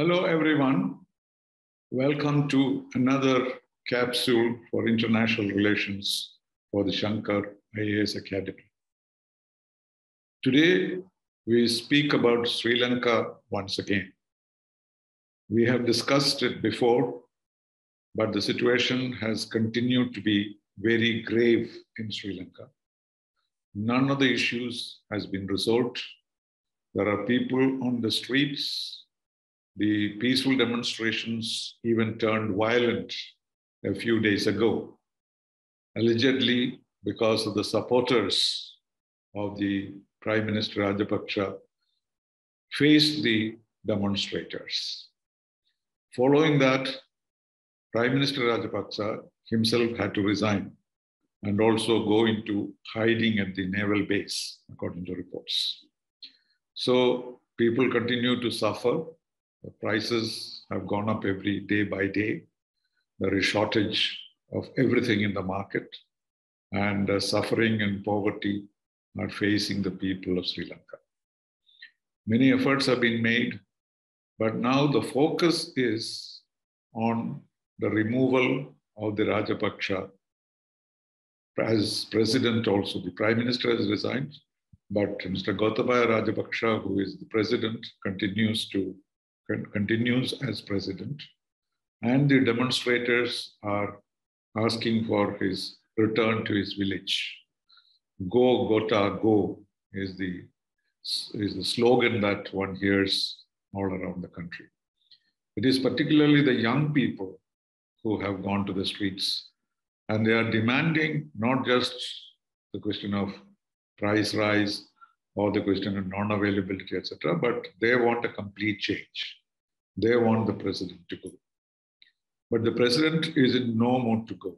Hello everyone, welcome to another capsule for international relations for the Shankar IAS Academy. Today we speak about Sri Lanka once again. We have discussed it before, but the situation has continued to be very grave in Sri Lanka. None of the issues has been resolved. There are people on the streets. The peaceful demonstrations even turned violent a few days ago, allegedly because of the supporters of the Prime Minister Rajapaksa faced the demonstrators. Following that, Prime Minister Rajapaksa himself had to resign and also go into hiding at the naval base, according to reports. So people continue to suffer. The prices have gone up every day by day. There is shortage of everything in the market, and suffering and poverty are facing the people of Sri Lanka. Many efforts have been made, but now the focus is on the removal of the Rajapaksa as president also. The Prime Minister has resigned, but Mr. Gotabaya Rajapaksa, who is the president, continues as president, and the demonstrators are asking for his return to his village. Go Gota Go is the slogan that one hears all around the country. It is particularly the young people who have gone to the streets, and they are demanding not just the question of price rise or the question of non-availability, etc., but they want a complete change. They want the president to go. But the president is in no mood to go.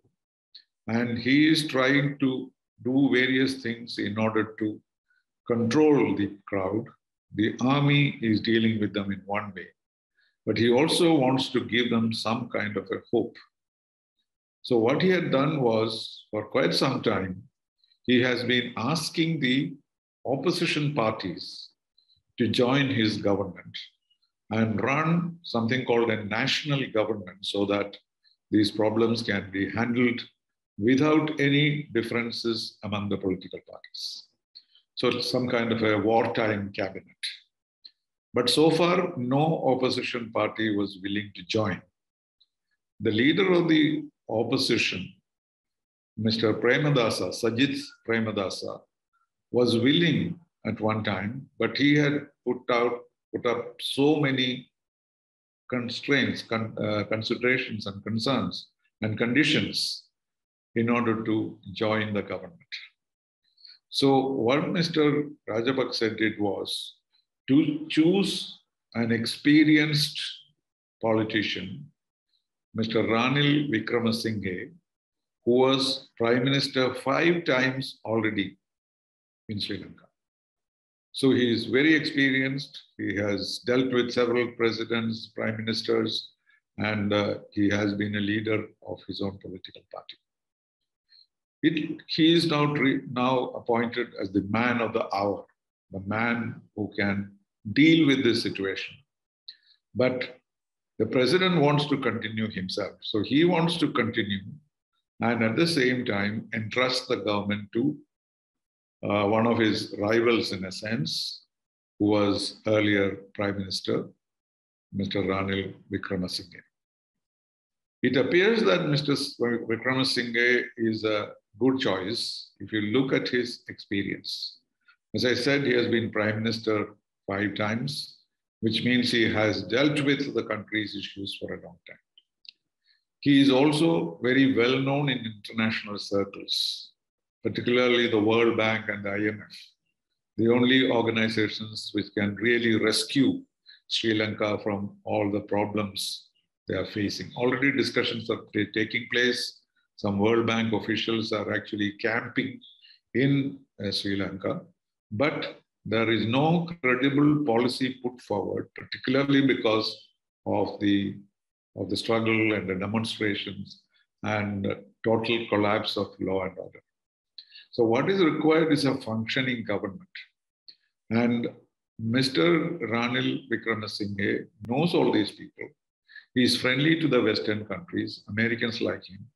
And he is trying to do various things in order to control the crowd. The army is dealing with them in one way, but he also wants to give them some kind of a hope. So what he had done was, for quite some time, he has been asking the opposition parties to join his government and run something called a national government so that these problems can be handled without any differences among the political parties. So it's some kind of a wartime cabinet. But so far, no opposition party was willing to join. The leader of the opposition, Mr. Premadasa, Sajith Premadasa, was willing at one time, but he had put up so many constraints, considerations and concerns and conditions in order to join the government. So what Mr. Rajapaksa did was to choose an experienced politician, Mr. Ranil Wickremesinghe, who was Prime Minister 5 times already in Sri Lanka. So he is very experienced. He has dealt with several presidents, prime ministers, and he has been a leader of his own political party. He is now appointed as the man of the hour, the man who can deal with this situation. But the president wants to continue himself. So he wants to continue and at the same time entrust the government to one of his rivals, in a sense, who was earlier Prime Minister, Mr. Ranil Wickremesinghe. It appears that Mr. Wickremesinghe is a good choice if you look at his experience. As I said, he has been Prime Minister 5 times, which means he has dealt with the country's issues for a long time. He is also very well known in international circles, particularly the World Bank and the IMF, the only organizations which can really rescue Sri Lanka from all the problems they are facing. Already discussions are taking place. Some World Bank officials are actually camping in Sri Lanka, but there is no credible policy put forward, particularly because of the struggle and the demonstrations and total collapse of law and order. So what is required is a functioning government. And Mr. Ranil Wickremesinghe knows all these people. He is friendly to the Western countries. Americans like him.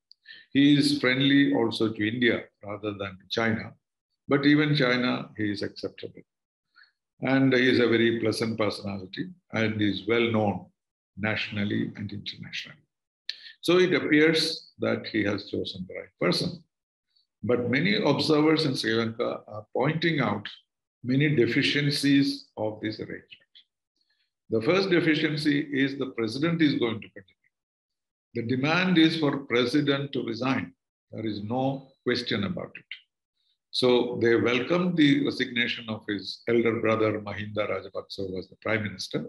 He is friendly also to India rather than to China. But even China, he is acceptable. And he is a very pleasant personality and is well known nationally and internationally. So it appears that he has chosen the right person. But many observers in Sri Lanka are pointing out many deficiencies of this arrangement. The first deficiency is the president is going to continue. The demand is for president to resign. There is no question about it. So they welcomed the resignation of his elder brother, Mahinda Rajapaksa, who was the prime minister.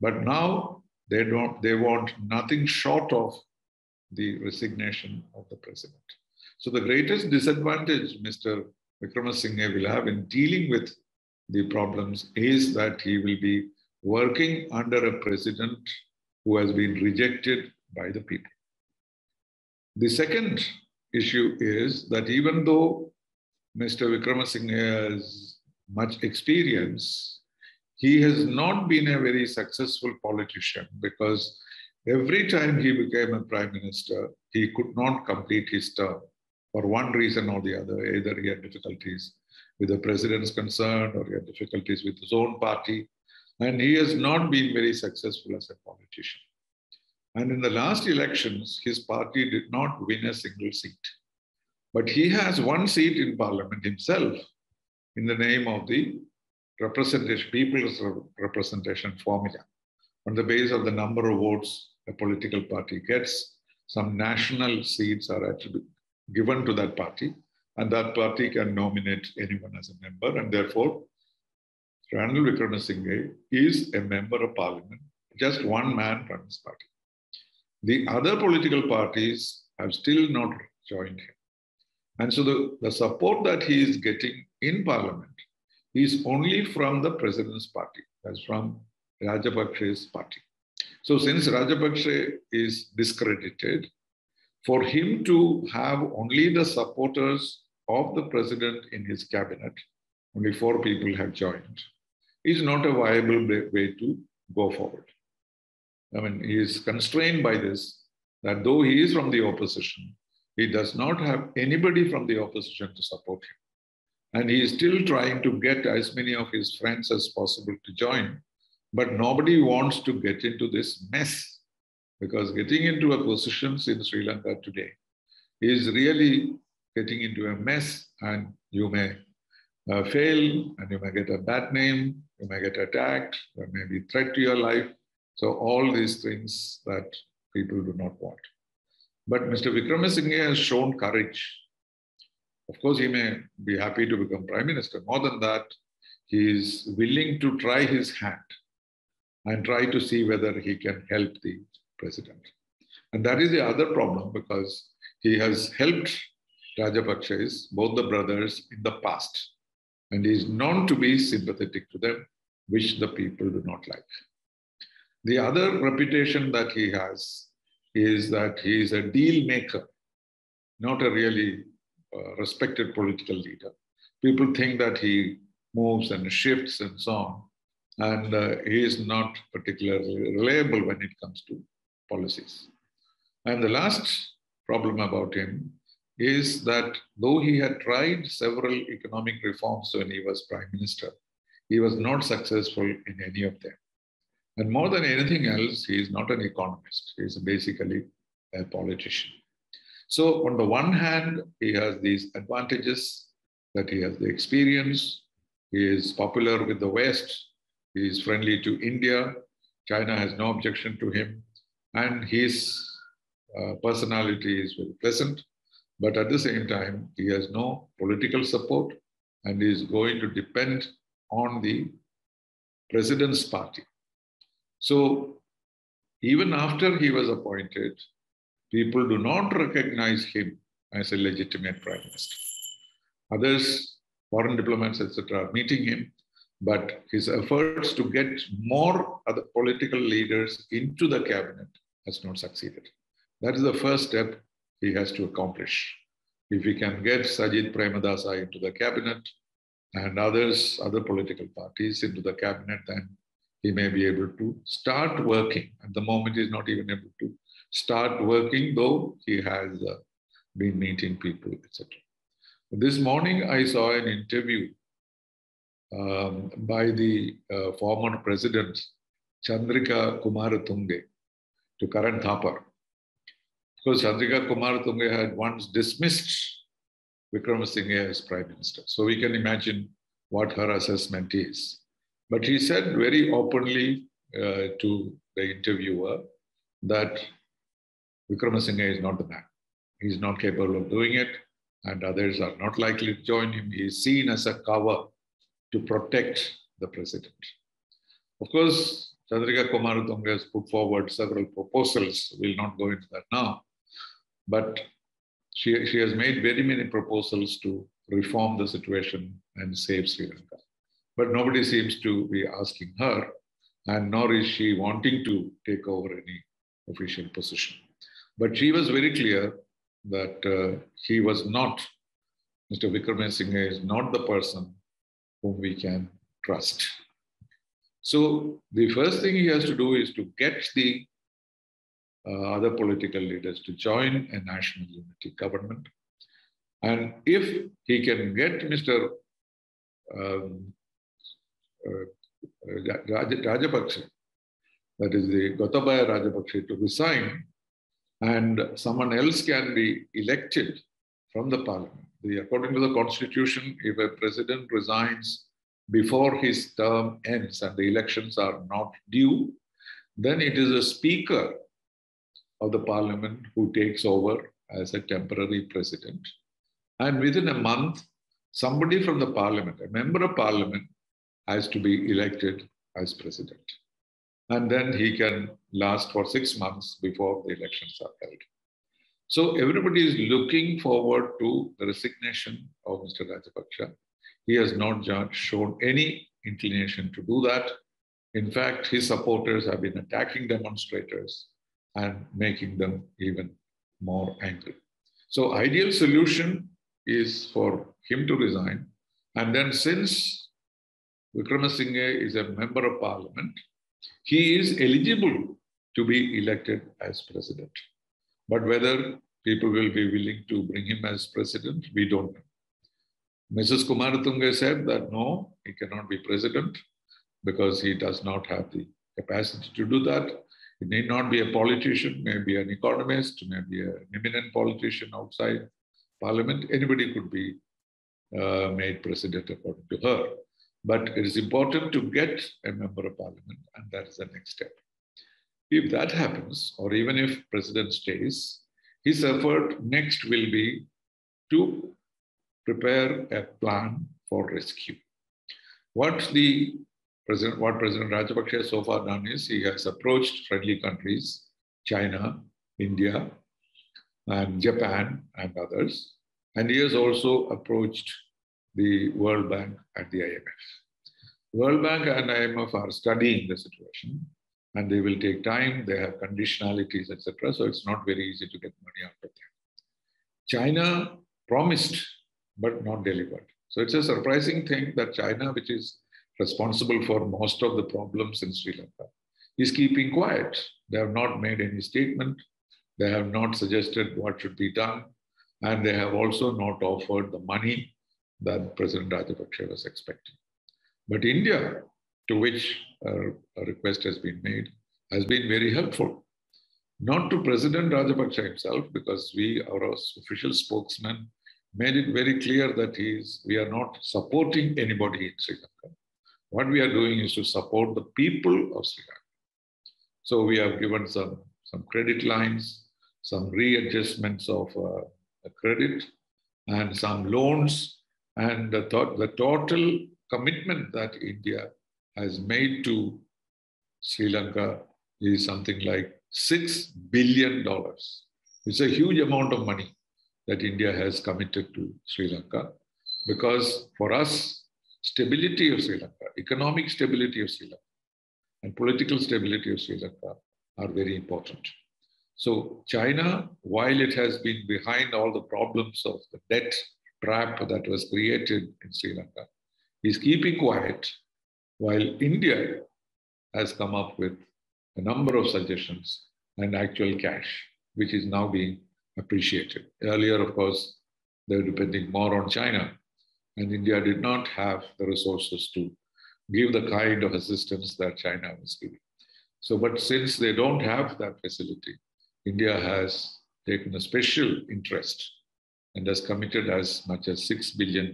But now they want nothing short of the resignation of the president. So the greatest disadvantage Mr. Wickremesinghe will have in dealing with the problems is that he will be working under a president who has been rejected by the people. The second issue is that even though Mr. Wickremesinghe has much experience, he has not been a very successful politician because every time he became a prime minister, he could not complete his term for one reason or the other. Either he had difficulties with the president's concern or he had difficulties with his own party. And he has not been very successful as a politician. And in the last elections, his party did not win a single seat. But he has one seat in parliament himself in the name of the representation, people's representation formula. On the basis of the number of votes a political party gets, some national seats are attributed, given to that party, and that party can nominate anyone as a member. And therefore, Ranil Wickremesinghe is a member of parliament. Just one man runs the party. The other political parties have still not joined him. And so the support that he is getting in parliament is only from the president's party, that's from Rajapaksa's party. So since Rajapaksa is discredited, for him to have only the supporters of the president in his cabinet, only 4 people have joined, is not a viable way to go forward. I mean, he is constrained by this, that though he is from the opposition, he does not have anybody from the opposition to support him. And he is still trying to get as many of his friends as possible to join. But nobody wants to get into this mess because getting into a position in Sri Lanka today is really getting into a mess, and you may fail and you may get a bad name, you may get attacked, there may be threat to your life. So all these things that people do not want. But Mr. Wickremesinghe has shown courage. Of course, he may be happy to become prime minister. More than that, he is willing to try his hand and try to see whether he can help the president. And that is the other problem because he has helped Rajapaksa's, both the brothers, in the past. And he is known to be sympathetic to them, which the people do not like. The other reputation that he has is that he is a deal maker, not a really respected political leader. People think that he moves and shifts and so on, and he is not particularly reliable when it comes to policies. And the last problem about him is that though he had tried several economic reforms when he was prime minister, he was not successful in any of them. And more than anything else, he is not an economist. He is basically a politician. So on the one hand, he has these advantages that he has the experience, he is popular with the West, he is friendly to India, China has no objection to him, and his personality is very pleasant. But at the same time, he has no political support and he is going to depend on the president's party. So even after he was appointed, people do not recognize him as a legitimate prime minister. Others, foreign diplomats, etc., are meeting him, but his efforts to get more other political leaders into the cabinet has not succeeded. That is the first step he has to accomplish. If he can get Sajith Premadasa into the cabinet, and other political parties into the cabinet, then he may be able to start working. At the moment, he is not even able to start working, though he has been meeting people, etc. This morning, I saw an interview by the former president, Chandrika Kumaratunga, to Karan Thapar. Because Chandrika Kumaratunga had once dismissed Wickremesinghe as Prime Minister. So we can imagine what her assessment is. But he said very openly to the interviewer that Wickremesinghe is not the man. He is not capable of doing it, and others are not likely to join him. He is seen as a cover to protect the president. Of course, Chandrika Kumaratunga has put forward several proposals. We will not go into that now. But she has made very many proposals to reform the situation and save Sri Lanka. But nobody seems to be asking her, and nor is she wanting to take over any official position. But she was very clear that he was not, Mr. Wickremesinghe is not the person whom we can trust. So the first thing he has to do is to get the other political leaders to join a national unity government. And if he can get Mr. Rajapaksa, that is the Gotabaya Rajapaksa, to resign, and someone else can be elected from the parliament. According to the constitution, if a president resigns before his term ends and the elections are not due, then it is a speaker of the parliament who takes over as a temporary president. And within a month, somebody from the parliament, a member of parliament, has to be elected as president. And then he can last for 6 months before the elections are held. So everybody is looking forward to the resignation of Mr. Rajapaksa. He has not shown any inclination to do that. In fact, his supporters have been attacking demonstrators and making them even more angry. So ideal solution is for him to resign. And then since Wickremesinghe is a member of parliament, he is eligible to be elected as president. But whether people will be willing to bring him as president, we don't know. Mrs. Kumaratunga said that no, he cannot be president because he does not have the capacity to do that. He need not be a politician, maybe an economist, maybe an eminent politician outside parliament. Anybody could be made president according to her. But it is important to get a member of parliament, and that is the next step. If that happens, or even if president stays, his effort next will be to prepare a plan for rescue. What President Rajapaksa has so far done is he has approached friendly countries, China, India, and Japan, and others. And he has also approached the World Bank and the IMF. World Bank and IMF are studying the situation, and they will take time. They have conditionalities, etc. So it's not very easy to get money out of them. China promised, but not delivered. So it's a surprising thing that China, which is responsible for most of the problems in Sri Lanka, is keeping quiet. They have not made any statement. They have not suggested what should be done. And they have also not offered the money that President Rajapaksa was expecting. But India, to which a request has been made, has been very helpful. Not to President Rajapaksa himself, because our official spokesman made it very clear that we are not supporting anybody in Sri Lanka. What we are doing is to support the people of Sri Lanka. So we have given some credit lines, some readjustments of credit, and some loans. And the total commitment that India has made to Sri Lanka is something like $6 billion. It's a huge amount of money that India has committed to Sri Lanka, because for us, stability of Sri Lanka, economic stability of Sri Lanka, and political stability of Sri Lanka are very important. So China, while it has been behind all the problems of the debt trap that was created in Sri Lanka, He's keeping quiet, while India has come up with a number of suggestions and actual cash, which is now being appreciated. Earlier, of course, they were depending more on China, and India did not have the resources to give the kind of assistance that China was giving. So, but since they don't have that facility, India has taken a special interest and has committed as much as $6 billion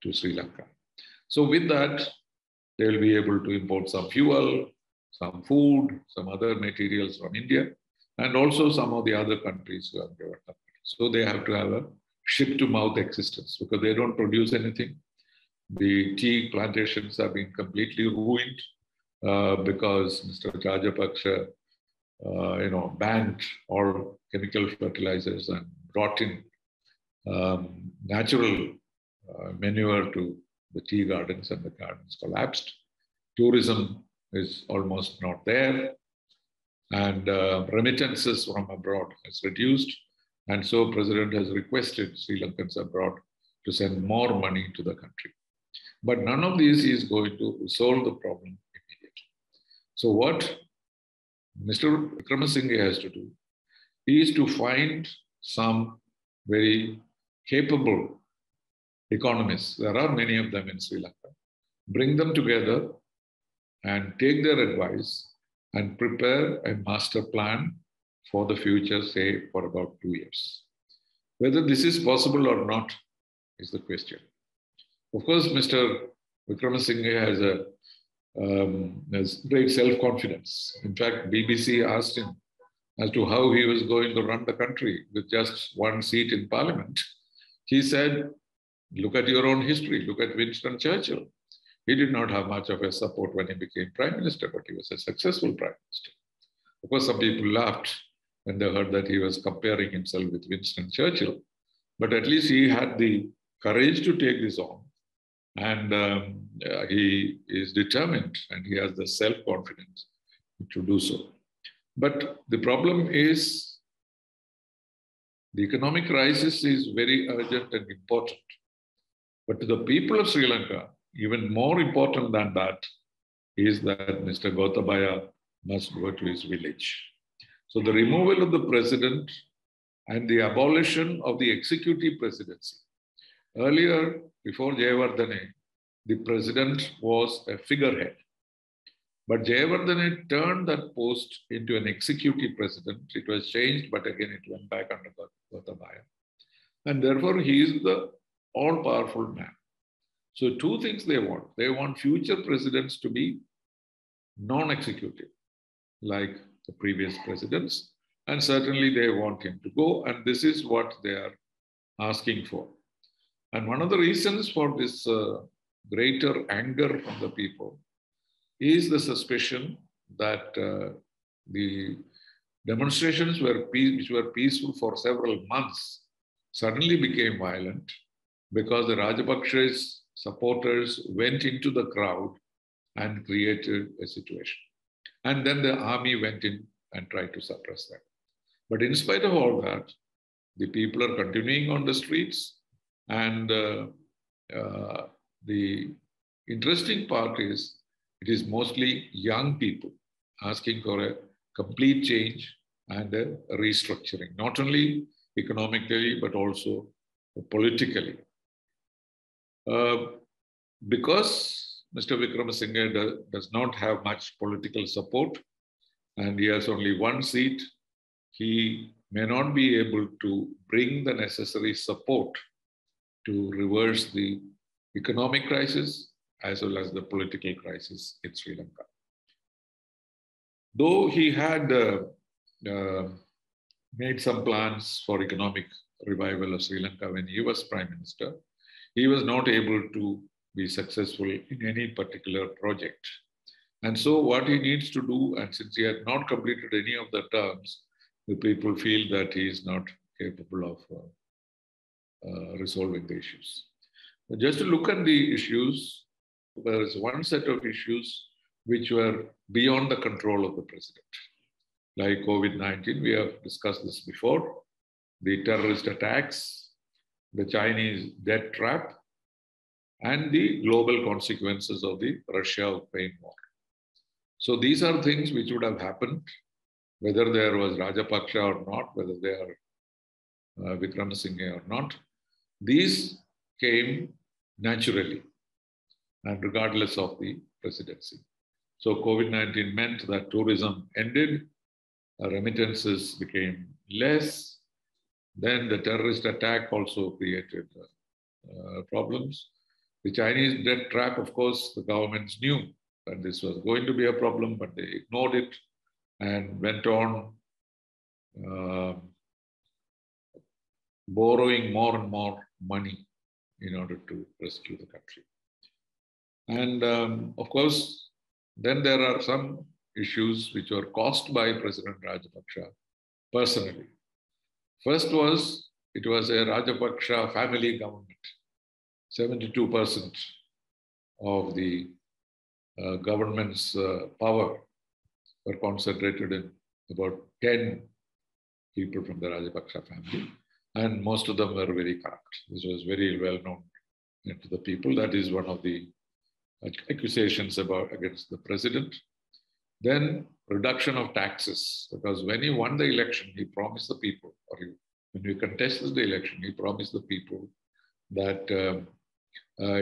to Sri Lanka. So with that, they will be able to import some fuel, some food, some other materials from India, and also some of the other countries who have given up. So they have to have a ship-to-mouth existence because they don't produce anything. The tea plantations have been completely ruined because Mr. Rajapaksa banned all chemical fertilizers and brought in natural manure to the tea gardens, and the gardens collapsed. Tourism is almost not there, and remittances from abroad has reduced. And so President has requested Sri Lankans abroad to send more money to the country. But none of these is going to solve the problem immediately. So what Mr. Wickremesinghe has to do is to find some very capable economists. There are many of them in Sri Lanka. Bring them together and take their advice and prepare a master plan for the future, say, for about 2 years. Whether this is possible or not is the question. Of course, Mr. Wickremesinghe has great self-confidence. In fact, BBC asked him as to how he was going to run the country with just one seat in parliament. He said, look at your own history, look at Winston Churchill. He did not have much of a support when he became prime minister, but he was a successful prime minister. Of course, some people laughed when they heard that he was comparing himself with Winston Churchill, but at least he had the courage to take this on, and he is determined and he has the self-confidence to do so. But the problem is the economic crisis is very urgent and important, but to the people of Sri Lanka, even more important than that is that Mr. Gotabaya must go to his village. So the removal of the president and the abolition of the executive presidency. Earlier, before Jayewardene, the president was a figurehead. But Jayewardene turned that post into an executive president. It was changed, but again, it went back under Gotabaya. And therefore, he is the all-powerful man. So two things they want. They want future presidents to be non-executive, like the previous presidents. And certainly they want him to go. And this is what they are asking for. And one of the reasons for this greater anger from the people is the suspicion that the demonstrations which were peaceful for several months suddenly became violent because the Rajapaksa's supporters went into the crowd and created a situation. And then the army went in and tried to suppress them. But in spite of all that, the people are continuing on the streets. And the interesting part is, it is mostly young people asking for a complete change and a restructuring, not only economically, but also politically. Because Mr. Wickremesinghe does not have much political support, and he has only one seat, he may not be able to bring the necessary support to reverse the economic crisis as well as the political crisis in Sri Lanka. Though he had made some plans for economic revival of Sri Lanka when he was Prime Minister, he was not able to be successful in any particular project. And so what he needs to do, and since he had not completed any of the terms, the people feel that he is not capable of resolving the issues. But just to look at the issues, there is one set of issues which were beyond the control of the president. Like COVID-19, we have discussed this before, the terrorist attacks, the Chinese debt trap, and the global consequences of the Russia-Ukraine war. So these are things which would have happened, whether there was Rajapaksa or not, whether they are Wickremesinghe or not. These came naturally and regardless of the presidency. So COVID-19 meant that tourism ended, remittances became less. Then the terrorist attack also created problems. The Chinese debt trap, of course, the governments knew that this was going to be a problem, but they ignored it and went on borrowing more and more money in order to rescue the country. And of course, then there are some issues which were caused by President Rajapaksa personally. First was, it was a Rajapaksa family government. 72% of the government's power were concentrated in about 10 people from the Rajapaksa family, and most of them were very corrupt. This was very well known to the people. That is one of the accusations against the president. Then reduction of taxes, because when he won the election, he promised the people, when he contested the election, he promised the people that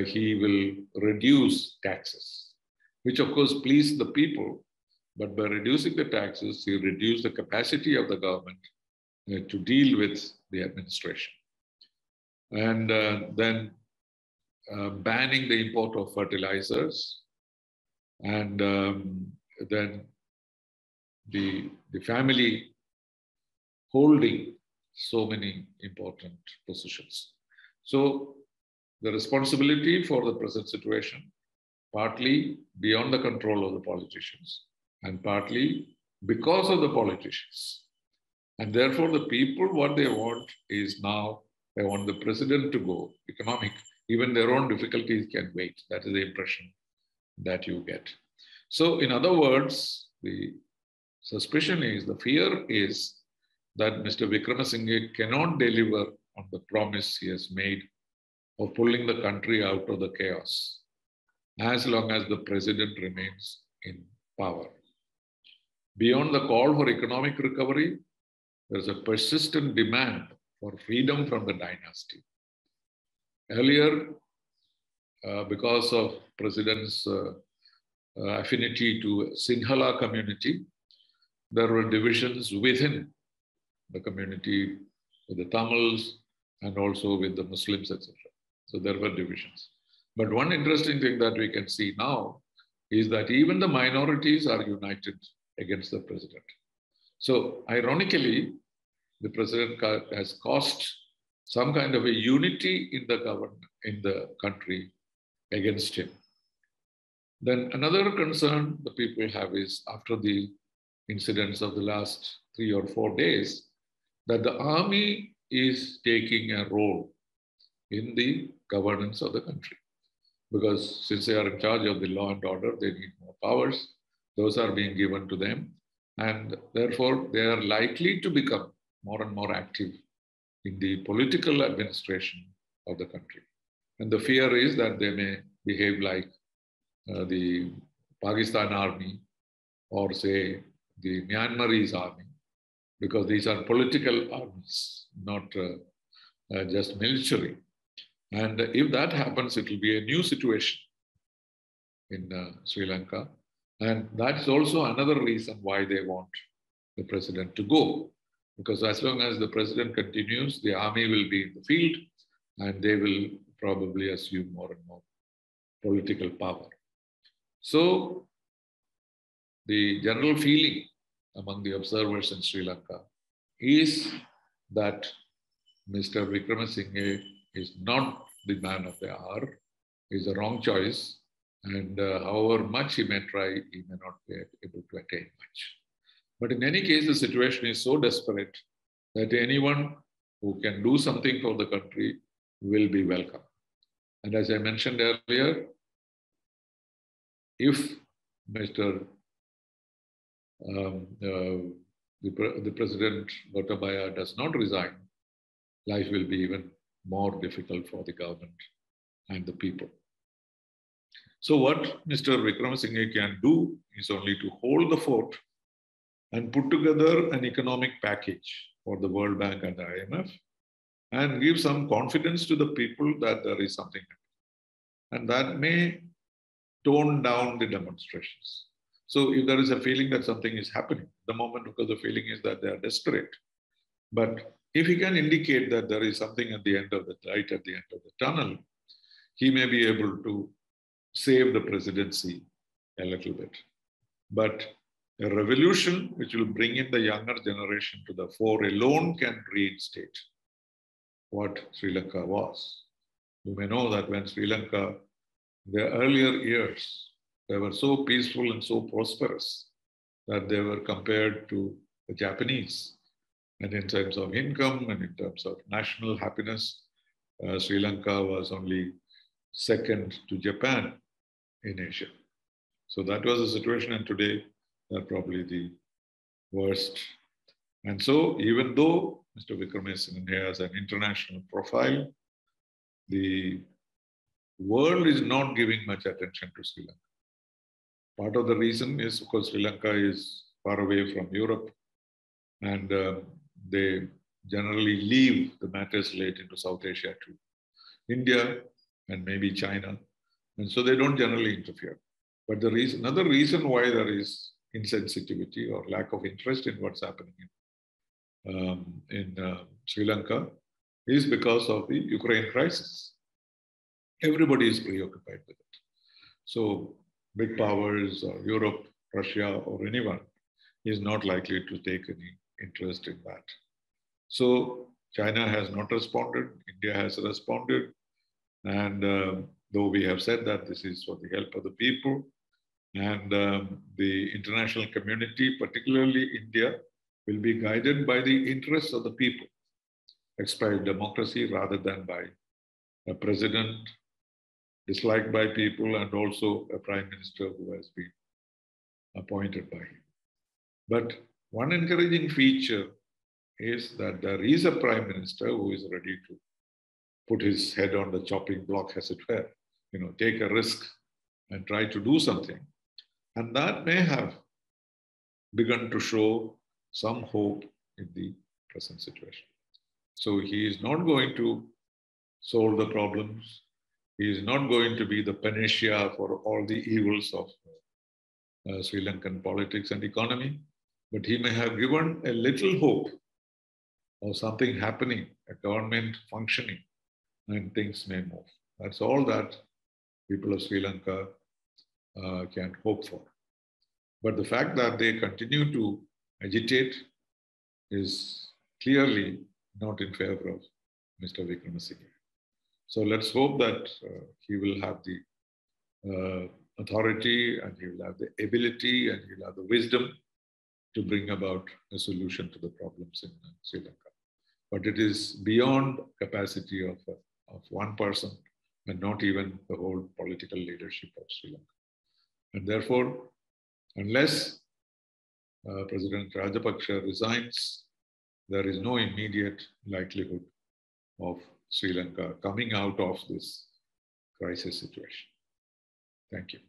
he will reduce taxes, which of course pleased the people, but by reducing the taxes, he reduced the capacity of the government to deal with the administration. And then banning the import of fertilizers, and then the family holding so many important positions. So the responsibility for the present situation, partly beyond the control of the politicians and partly because of the politicians. And therefore the people, what they want is now, they want the president to go economic. Even their own difficulties can wait. That is the impression that you get. So in other words, the suspicion is, the fear is that Mr. Wickremesinghe cannot deliver on the promise he has made of pulling the country out of the chaos as long as the president remains in power. Beyond the call for economic recovery, there is a persistent demand for freedom from the dynasty. Earlier, because of president's affinity to Sinhala community, there were divisions within the community with the Tamils and also with the Muslims, etc. So there were divisions. But one interesting thing that we can see now is that even the minorities are united against the president. So ironically, the president has caused some kind of a unity in the government, in the country against him. Then another concern the people have is, after the incidents of the last 3 or 4 days, that the army is taking a role in the governance of the country. Because since they are in charge of the law and order, they need more powers. Those are being given to them. And therefore, they are likely to become more and more active in the political administration of the country. And the fear is that they may behave like the Pakistan army or say the Myanmarese army, because these are political armies, not just military. And if that happens, it will be a new situation in Sri Lanka. And that's also another reason why they want the president to go. Because as long as the president continues, the army will be in the field and they will probably assume more and more political power. So the general feeling among the observers in Sri Lanka is that Mr. Wickremesinghe is not the man of the hour, is the wrong choice, and however much he may try, he may not be able to attain much. But in any case, the situation is so desperate that anyone who can do something for the country will be welcome. And as I mentioned earlier, if Mr. the President Gotabaya does not resign, life will be even more difficult for the government and the people. So what Mr. Wickremesinghe can do is only to hold the fort and put together an economic package for the World Bank and the IMF and give some confidence to the people that there is something happening. And that may tone down the demonstrations. So if there is a feeling that something is happening, the moment because the feeling is that they are desperate. But if he can indicate that there is something at the end of the light, at the end of the tunnel, he may be able to save the presidency a little bit. But a revolution which will bring in the younger generation to the fore alone can reinstate what Sri Lanka was. You may know that when Sri Lanka, their earlier years, they were so peaceful and so prosperous that they were compared to the Japanese. And in terms of income and in terms of national happiness, Sri Lanka was only second to Japan in Asia. So that was the situation, and today they're probably the worst. And so even though Mr. Wickremesinghe has an international profile, the world is not giving much attention to Sri Lanka. Part of the reason is because Sri Lanka is far away from Europe, and they generally leave the matters late into South Asia to India and maybe China. And so they don't generally interfere. But the reason, another reason why there is insensitivity or lack of interest in what's happening in Sri Lanka is because of the Ukraine crisis. Everybody is preoccupied with it. So big powers or Europe, Russia, or anyone is not likely to take any interest in that. So China has not responded, India has responded. And though we have said that this is for the help of the people, and the international community, particularly India, will be guided by the interests of the people, expect democracy rather than by a president disliked by people and also a prime minister who has been appointed by him. But one encouraging feature is that there is a prime minister who is ready to put his head on the chopping block, as it were, you know, take a risk and try to do something. And that may have begun to show some hope in the present situation. So he is not going to solve the problems. He is not going to be the panacea for all the evils of Sri Lankan politics and economy, but he may have given a little hope of something happening, a government functioning, and things may move. That's all that people of Sri Lanka can hope for. But the fact that they continue to agitate is clearly not in favor of Mr. Wickremesinghe. So let's hope that he will have the authority, and he will have the ability, and he will have the wisdom to bring about a solution to the problems in Sri Lanka. But it is beyond capacity of one person, and not even the whole political leadership of Sri Lanka. And therefore, unless President Rajapaksa resigns, there is no immediate likelihood of Sri Lanka coming out of this crisis situation. Thank you.